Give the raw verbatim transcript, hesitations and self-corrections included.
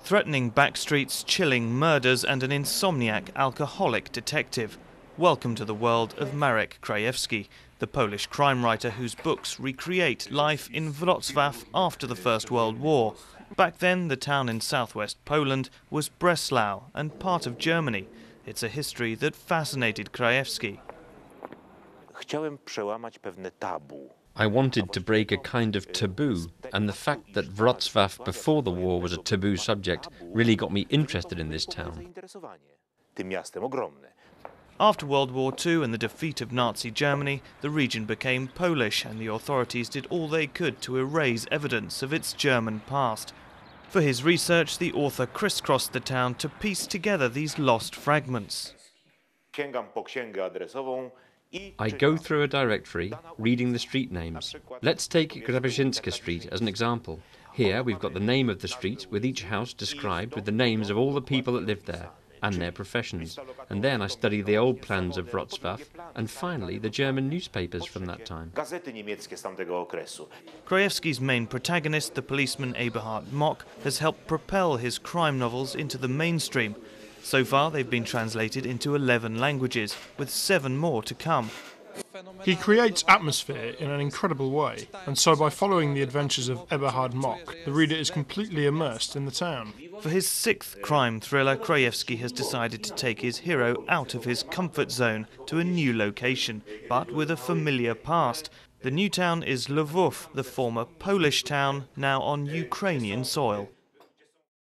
Threatening backstreets, chilling murders and an insomniac alcoholic detective. Welcome to the world of Marek Krajewski, the Polish crime writer whose books recreate life in Wrocław after the First World War. Back then, the town in southwest Poland was Breslau and part of Germany. It's a history that fascinated Krajewski. I wanted to break a kind of taboo, and the fact that Wrocław before the war was a taboo subject really got me interested in this town. After World War Two and the defeat of Nazi Germany, the region became Polish and the authorities did all they could to erase evidence of its German past. For his research, the author crisscrossed the town to piece together these lost fragments. I go through a directory, reading the street names. Let's take Grabyszynska Street as an example. Here we've got the name of the street, with each house described with the names of all the people that lived there and their professions. And then I study the old plans of Wrocław and finally the German newspapers from that time. Krajewski's main protagonist, the policeman Eberhard Mock, has helped propel his crime novels into the mainstream. So far they've been translated into eleven languages, with seven more to come. He creates atmosphere in an incredible way, and so by following the adventures of Eberhard Mock, the reader is completely immersed in the town. For his sixth crime thriller, Krajewski has decided to take his hero out of his comfort zone to a new location, but with a familiar past. The new town is Lwów, the former Polish town, now on Ukrainian soil.